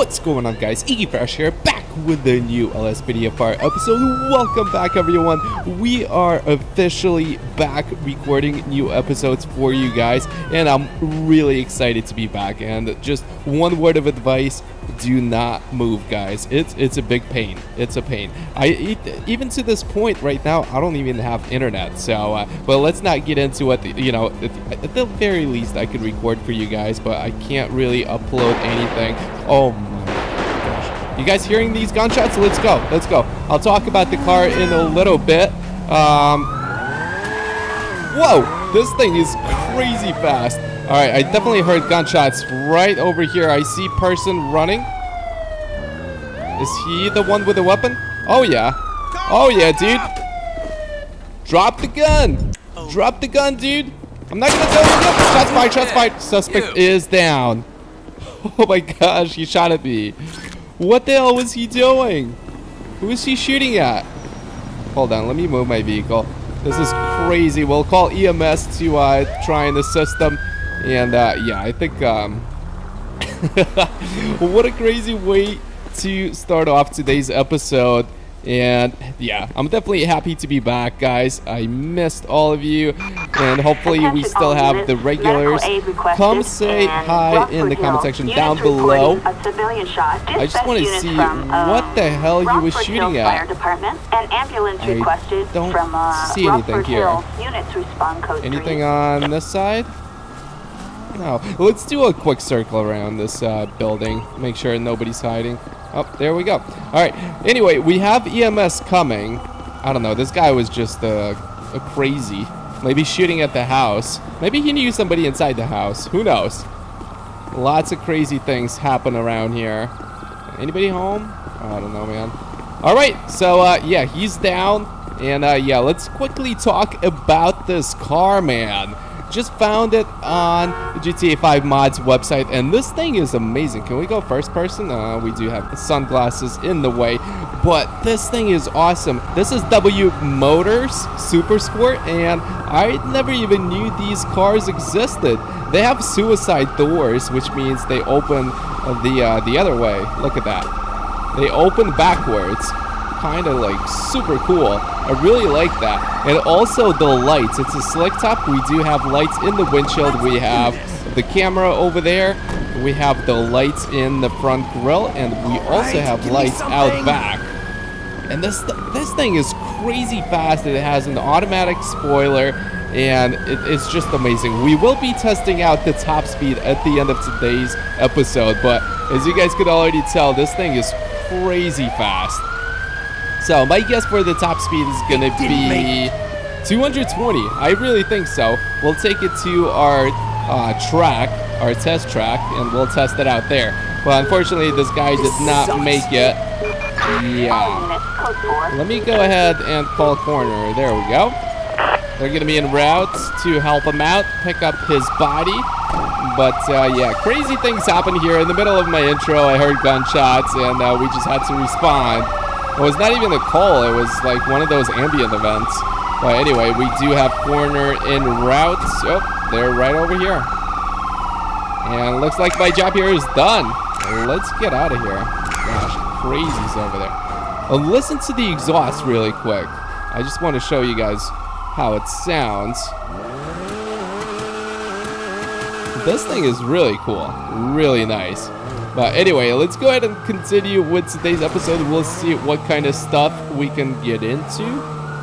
What's going on, guys? Iggy Fresh here, back with the new LSPDFR episode. Welcome back, everyone. We are officially back recording new episodes for you guys, and I'm really excited to be back. And just one word of advice: do not move, guys. It's a big pain. It's a pain. Even to this point right now, I don't even have internet. So, but let's not get into it. You know, at the very least, I could record for you guys, but I can't really upload anything. Oh my gosh! You guys hearing these gunshots? Let's go. Let's go. I'll talk about the car in a little bit. Whoa! This thing is crazy fast. All right, I definitely heard gunshots right over here. I see person running. Is he the one with the weapon? Oh, yeah. Oh, yeah, dude. Drop the gun. Drop the gun, dude. I'm not going to tell you. Shots fired, shots fired. Suspect is down. Oh, my gosh, he shot at me. What the hell was he doing? Who is he shooting at? Hold on, let me move my vehicle. This is crazy. We'll call EMS to try and assist them. And yeah, I think what a crazy way to start off today's episode. And yeah, I'm definitely happy to be back, guys. I missed all of you, and hopefully we still have the regulars. Come say hi in the comment section down below. I just want to see what the hell you were shooting at. I don't see anything here. Anything on this side? No. Let's do a quick circle around this building. Make sure nobody's hiding. Oh, there we go. All right. Anyway, we have EMS coming. I don't know. This guy was just a crazy. Maybe shooting at the house. Maybe he knew somebody inside the house. Who knows? Lots of crazy things happen around here. Anybody home? I don't know, man. All right. So, yeah, he's down. And, yeah, let's quickly talk about this car, man. Just found it on GTA 5 mods website, and this thing is amazing. Can we go first person? We do have the sunglasses in the way, but this thing is awesome. This is W Motors SuperSport, and I never even knew these cars existed. They have suicide doors, which means they open the other way. Look at that. They open backwards. Kind of like super cool. I really like that. And also the lights. It's a slick top. We do have lights in the windshield. We have the camera over there. We have the lights in the front grille, and we also have lights out back. And this thing is crazy fast. It has an automatic spoiler, and it's just amazing. We will be testing out the top speed at the end of today's episode, but as you guys could already tell, this thing is crazy fast. So my guess for the top speed is going to be 220. I really think so. We'll take it to our track, our test track, and we'll test it out there. But unfortunately, this guy did not make it. Yeah. Let me go ahead and call corner. There we go. They're going to be en route to help him out, pick up his body. But yeah, crazy things happen here. In the middle of my intro, I heard gunshots, and we just had to respond. It was not even a call, it was like one of those ambient events. But anyway, we do have corner in routes. Oh, they're right over here. And looks like my job here is done. Let's get out of here. Gosh, crazy's over there. Listen to the exhaust really quick. I just want to show you guys how it sounds. This thing is really cool, really nice. But anyway, let's go ahead and continue with today's episode. We'll see what kind of stuff we can get into.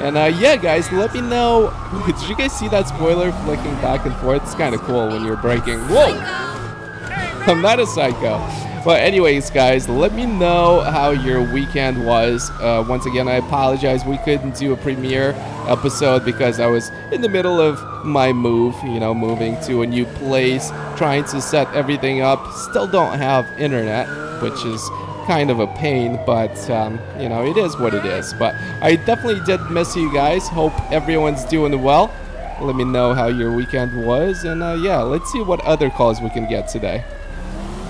And yeah, guys, let me know. Did you guys see that spoiler flicking back and forth? It's kind of cool when you're braking. Whoa! I'm not a psycho. But anyways, guys, let me know how your weekend was. Once again, I apologize. We couldn't do a premiere episode because I was in the middle of my move, you know, moving to a new place, trying to set everything up. Still don't have internet, which is kind of a pain, but you know, it is what it is. But I definitely did miss you guys. Hope everyone's doing well. Let me know how your weekend was, and yeah, let's see what other calls we can get today.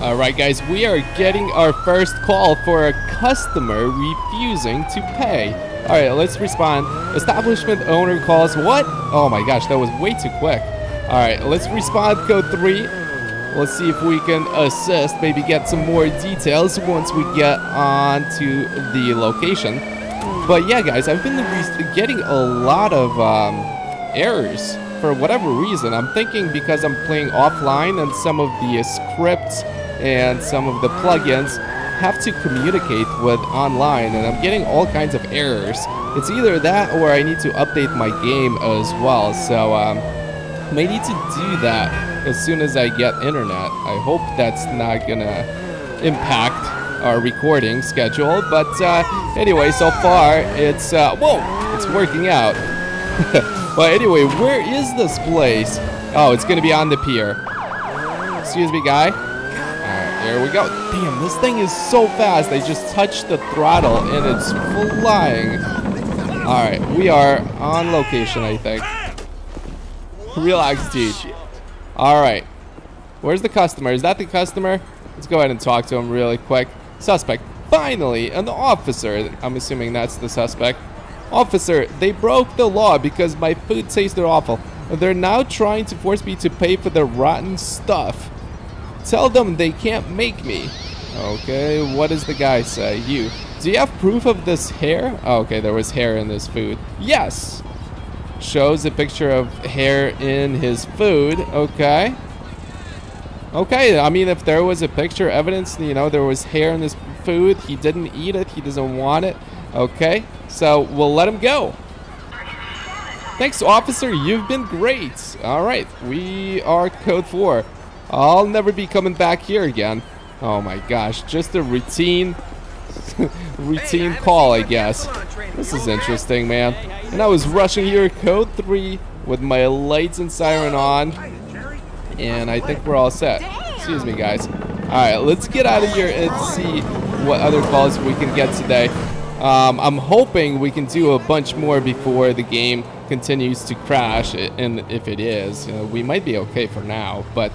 Alright, guys, we are getting our first call for a customer refusing to pay. Alright, let's respond. Establishment owner calls. What? Oh my gosh, that was way too quick. Alright, let's respond code 3. Let's see if we can assist, maybe get some more details once we get on to the location. But yeah, guys, I've been getting a lot of errors for whatever reason. I'm thinking because I'm playing offline and some of the scripts and some of the plugins have to communicate with online, and I'm getting all kinds of errors. It's either that or I need to update my game as well. So may need to do that as soon as I get internet. I hope that's not gonna impact our recording schedule, but anyway, so far it's whoa, it's working out. But anyway, where is this place? Oh, it's gonna be on the pier. Excuse me, guy. There we go. Damn, this thing is so fast. I just touched the throttle and it's flying. Alright, we are on location, I think. Relax, dude. Alright. Where's the customer? Is that the customer? Let's go ahead and talk to him really quick. Suspect. Finally, an officer. I'm assuming that's the suspect. Officer, they broke the law because my food tasted awful. They're now trying to force me to pay for the rotten stuff. Tell them they can't make me. Okay, what does the guy say? You. Do you have proof of this hair? Oh, okay, there was hair in this food. Yes. Shows a picture of hair in his food. Okay. Okay, I mean, if there was a picture, evidence, you know, there was hair in this food. He didn't eat it. He doesn't want it. Okay, so we'll let him go. Thanks, officer. You've been great. All right, we are code 4. I'll never be coming back here again. Oh my gosh, just a routine routine call, I guess. This is interesting, man. And I was rushing here, code 3, with my lights and siren on. And I think we're all set. Excuse me, guys. Alright, let's get out of here and see what other calls we can get today. I'm hoping we can do a bunch more before the game continues to crash, and if it is, we might be okay for now. But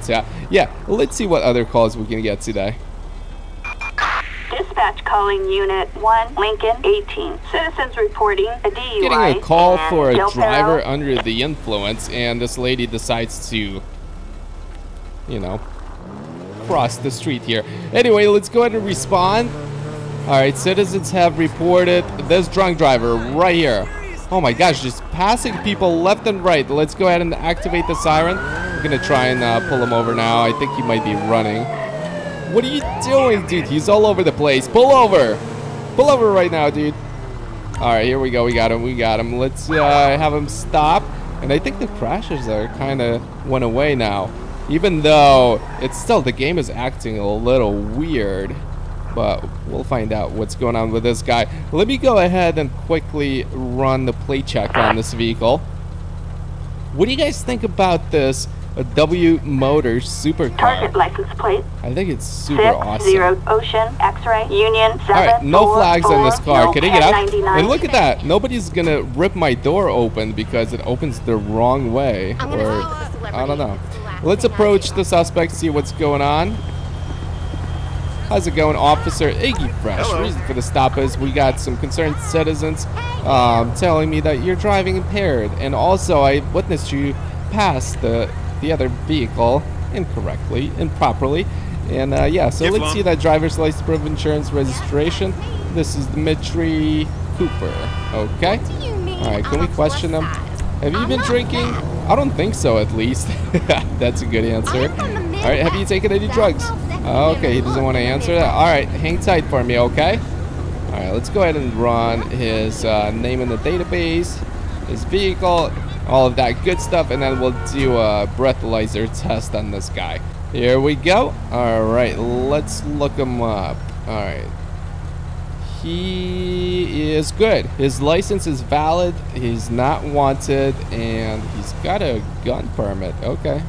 yeah, let's see what other calls we can get today. Dispatch calling unit 1, Lincoln 18. Citizens reporting a DUI. Getting a call for a driver under the influence, and this lady decides to, you know, cross the street here. Anyway, let's go ahead and respond. All right, citizens have reported this drunk driver right here. Oh my gosh, just passing people left and right. Let's go ahead and activate the siren. We're gonna try and pull him over now. I think he might be running. What are you doing, dude? He's all over the place. Pull over. Pull over right now, dude. All right, here we go. We got him. We got him. Let's have him stop. And I think the crashes are kind of went away now. Even though it's still, the game is acting a little weird. But we'll find out what's going on with this guy. Let me go ahead and quickly run the plate check on this vehicle. What do you guys think about this W Motors SuperSport? Target license plate. I think it's super awesome. 0 Ocean X-ray Union 7. All right, no flags on this car. Can I get out? And look at that. Nobody's gonna rip my door open because it opens the wrong way, or I don't know. Let's approach the suspect, see what's going on. How's it going, Officer Iggy Fresh? Hello. Reason for the stop is we got some concerned citizens telling me that you're driving impaired, and also I witnessed you pass the other vehicle incorrectly, improperly, and yeah. So let's see that driver's license, proof of insurance, registration. This is Dimitri Cooper. Okay. All right. Can we question him? Have you been drinking? I don't think so. At least that's a good answer. All right. Have you taken any drugs? Okay, he doesn't want to answer that. All right, hang tight for me, okay? All right, let's go ahead and run his name in the database, his vehicle, all of that good stuff, and then we'll do a breathalyzer test on this guy. Here we go. All right, let's look him up. All right. He is good. His license is valid. He's not wanted, and he's got a gun permit. Okay.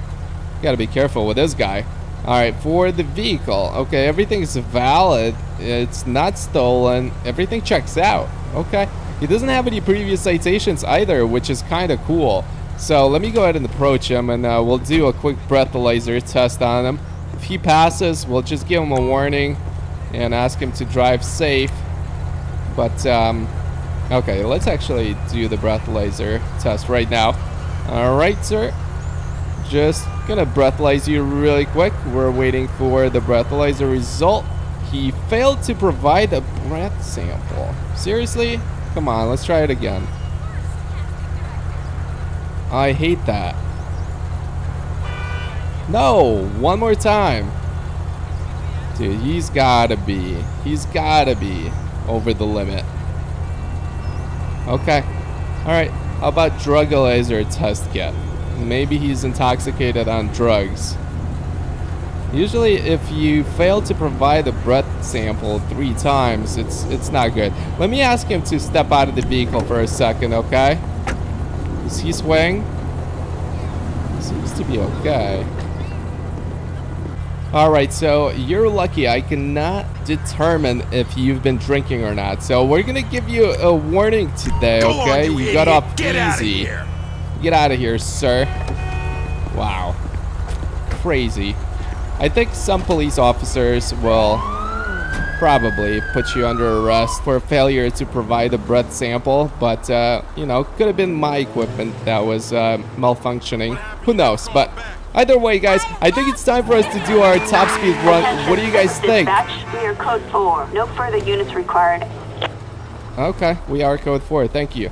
Got to be careful with this guy. Alright, for the vehicle. Okay, everything is valid. It's not stolen. Everything checks out. Okay. He doesn't have any previous citations either, which is kind of cool. So let me go ahead and approach him, and we'll do a quick breathalyzer test on him. If he passes, we'll just give him a warning and ask him to drive safe. But, okay, let's actually do the breathalyzer test right now. Alright, sir. just gonna breathalyze you really quick. We're waiting for the breathalyzer result. He failed to provide a breath sample. Seriously? Come on, let's try it again. I hate that. No, one more time. Dude, he's gotta be over the limit. Okay. Alright, how about drugalyzer test kit? Maybe he's intoxicated on drugs. Usually if you fail to provide the breath sample 3 times, it's not good. Let me ask him to step out of the vehicle for a second, okay? Is he swaying? Seems to be okay. Alright, so you're lucky. I cannot determine if you've been drinking or not. So we're gonna give you a warning today, okay? You got off easy. Get out of here, sir. Wow. Crazy. I think some police officers will probably put you under arrest for failure to provide a breath sample, but you know, could have been my equipment that was malfunctioning. Who knows? But either way, guys, I think it's time for us to do our top speed run. Attention. What do you guys think? Dispatch, we are code 4. No further units required. Okay, we are code 4. Thank you.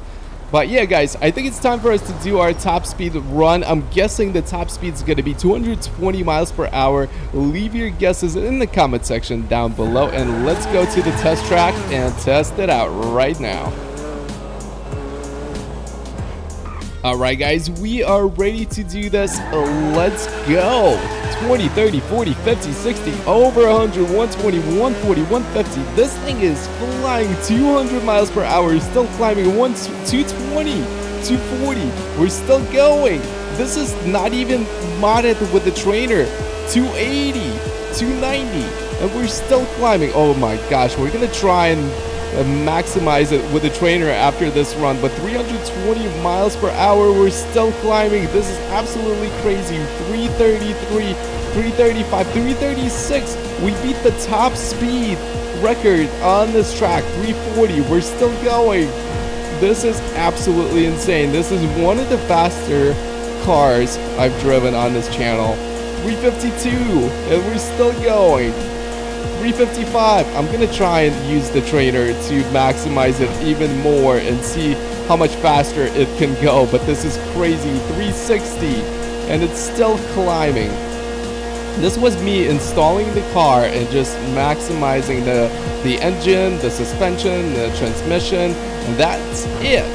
But yeah, guys, I think it's time for us to do our top speed run. I'm guessing the top speed is going to be 220 miles per hour. Leave your guesses in the comment section down below, and let's go to the test track and test it out right now. Alright, guys, we are ready to do this. Let's go. 20, 30, 40, 50, 60, over 100, 120, 140, 150. This thing is flying 200 miles per hour, still climbing 220, 240. We're still going. This is not even modded with the trainer. 280, 290, and we're still climbing. Oh my gosh, we're going to try and maximize it with the trainer after this run, but 320 miles per hour, we're still climbing. This is absolutely crazy. 333, 335, 336. We beat the top speed record on this track. 340, we're still going. This is absolutely insane. This is one of the faster cars I've driven on this channel. 352, and we're still going. 355. I'm gonna try and use the trainer to maximize it even more and see how much faster it can go, but this is crazy. 360, and it's still climbing. This was me installing the car and just maximizing the engine, the suspension, the transmission, and that's it.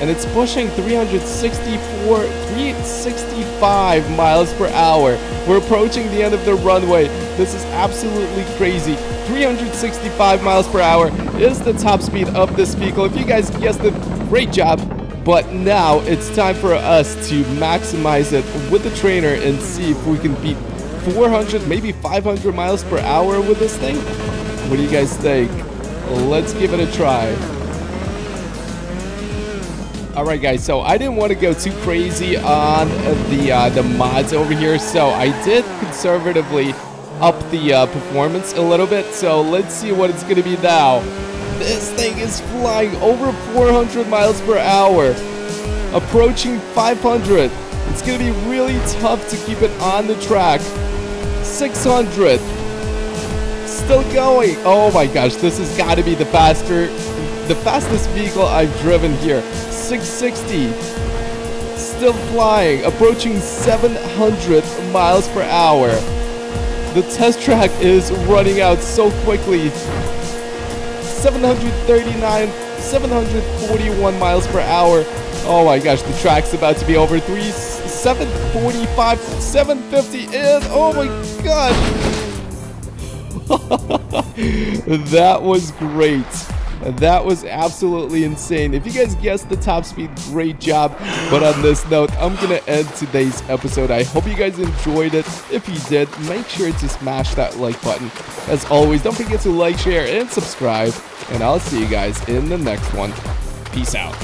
And it's pushing 364, 365 miles per hour. We're approaching the end of the runway. This is absolutely crazy. 365 miles per hour is the top speed of this vehicle. If you guys guessed it, great job. But now it's time for us to maximize it with the trainer and see if we can beat 400, maybe 500 miles per hour with this thing. What do you guys think? Let's give it a try. Alright, guys, so I didn't want to go too crazy on the mods over here, so I did conservatively up the performance a little bit, so let's see what it's going to be now. This thing is flying over 400 miles per hour, approaching 500. It's going to be really tough to keep it on the track. 600. Still going. Oh my gosh, this has got to be the fastest vehicle I've driven here. 660, still flying, approaching 700 miles per hour. The test track is running out so quickly. 739, 741 miles per hour. Oh my gosh, the track's about to be over. 745, 750, and oh my gosh. That was great. That was absolutely insane. If you guys guessed the top speed, great job. But on this note, I'm gonna end today's episode. I hope you guys enjoyed it. If you did, make sure to smash that like button. As always, don't forget to like, share, and subscribe. And I'll see you guys in the next one. Peace out.